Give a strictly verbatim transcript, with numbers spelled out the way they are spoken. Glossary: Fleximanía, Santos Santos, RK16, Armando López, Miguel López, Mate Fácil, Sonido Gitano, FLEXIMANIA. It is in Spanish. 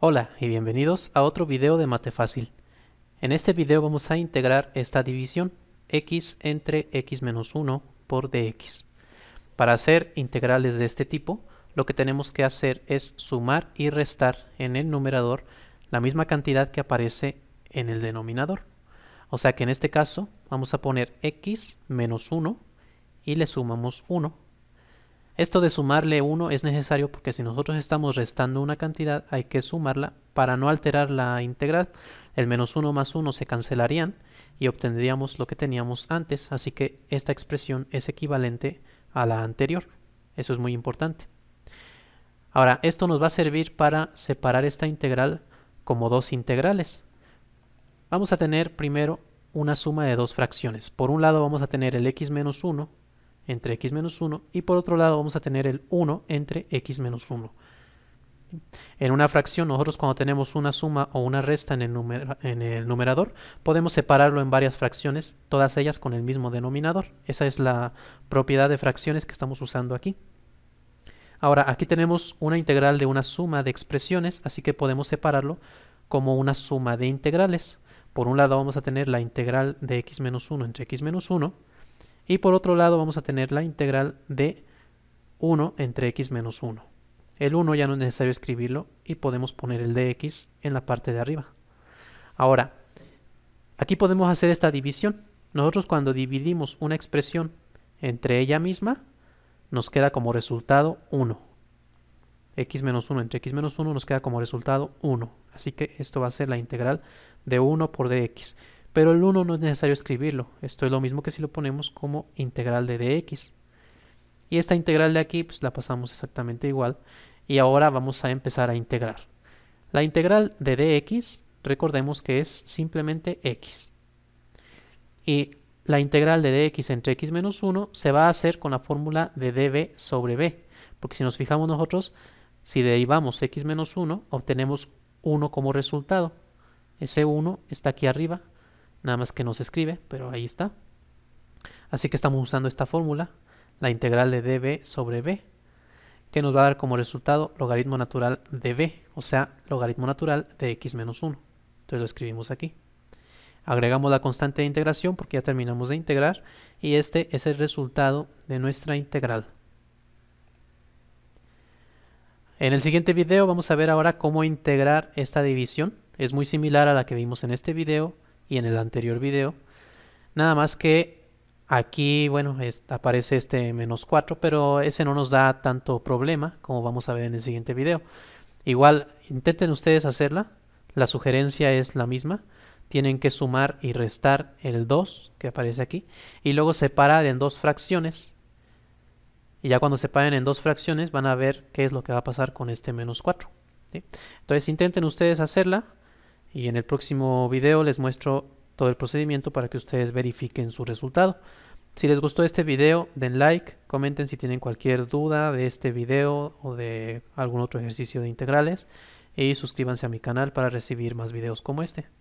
Hola y bienvenidos a otro video de Mate Fácil. En este video vamos a integrar esta división x entre x menos uno por dx. Para hacer integrales de este tipo, lo que tenemos que hacer es sumar y restar en el numerador la misma cantidad que aparece en el denominador. O sea que en este caso vamos a poner x menos uno y le sumamos uno. Esto de sumarle uno es necesario porque si nosotros estamos restando una cantidad hay que sumarla para no alterar la integral. El menos uno más uno se cancelarían y obtendríamos lo que teníamos antes, así que esta expresión es equivalente a la anterior. Eso es muy importante. Ahora, esto nos va a servir para separar esta integral como dos integrales. Vamos a tener primero una suma de dos fracciones. Por un lado vamos a tener el x menos uno entre x menos uno y por otro lado vamos a tener el uno entre x menos uno. En una fracción nosotros cuando tenemos una suma o una resta en el, numera, en el numerador podemos separarlo en varias fracciones, todas ellas con el mismo denominador. Esa es la propiedad de fracciones que estamos usando aquí. Ahora aquí tenemos una integral de una suma de expresiones, así que podemos separarlo como una suma de integrales. Por un lado vamos a tener la integral de x menos uno entre x menos uno y por otro lado vamos a tener la integral de uno entre x menos uno. El uno ya no es necesario escribirlo y podemos poner el dx en la parte de arriba. Ahora, aquí podemos hacer esta división. Nosotros cuando dividimos una expresión entre ella misma, nos queda como resultado uno. x menos uno entre x menos uno nos queda como resultado uno. Así que esto va a ser la integral de uno por dx. Pero el uno no es necesario escribirlo, esto es lo mismo que si lo ponemos como integral de dx. Y esta integral de aquí pues la pasamos exactamente igual y ahora vamos a empezar a integrar. La integral de dx, recordemos que es simplemente x. Y la integral de dx entre x menos uno se va a hacer con la fórmula de dv sobre b, porque si nos fijamos nosotros, si derivamos x menos uno obtenemos uno como resultado. Ese uno está aquí arriba. Nada más que no se escribe, pero ahí está. Así que estamos usando esta fórmula, la integral de dv sobre b, que nos va a dar como resultado logaritmo natural de b, o sea, logaritmo natural de x menos uno. Entonces lo escribimos aquí. Agregamos la constante de integración porque ya terminamos de integrar y este es el resultado de nuestra integral. En el siguiente video vamos a ver ahora cómo integrar esta división. Es muy similar a la que vimos en este video y en el anterior video, nada más que aquí, bueno, es, aparece este menos cuatro, pero ese no nos da tanto problema como vamos a ver en el siguiente video. Igual intenten ustedes hacerla, la sugerencia es la misma, tienen que sumar y restar el dos que aparece aquí y luego separar en dos fracciones y ya cuando separen en dos fracciones van a ver qué es lo que va a pasar con este menos cuatro, ¿sí? Entonces intenten ustedes hacerla. Y en el próximo video les muestro todo el procedimiento para que ustedes verifiquen su resultado. Si les gustó este video, den like, comenten si tienen cualquier duda de este video o de algún otro ejercicio de integrales y suscríbanse a mi canal para recibir más videos como este.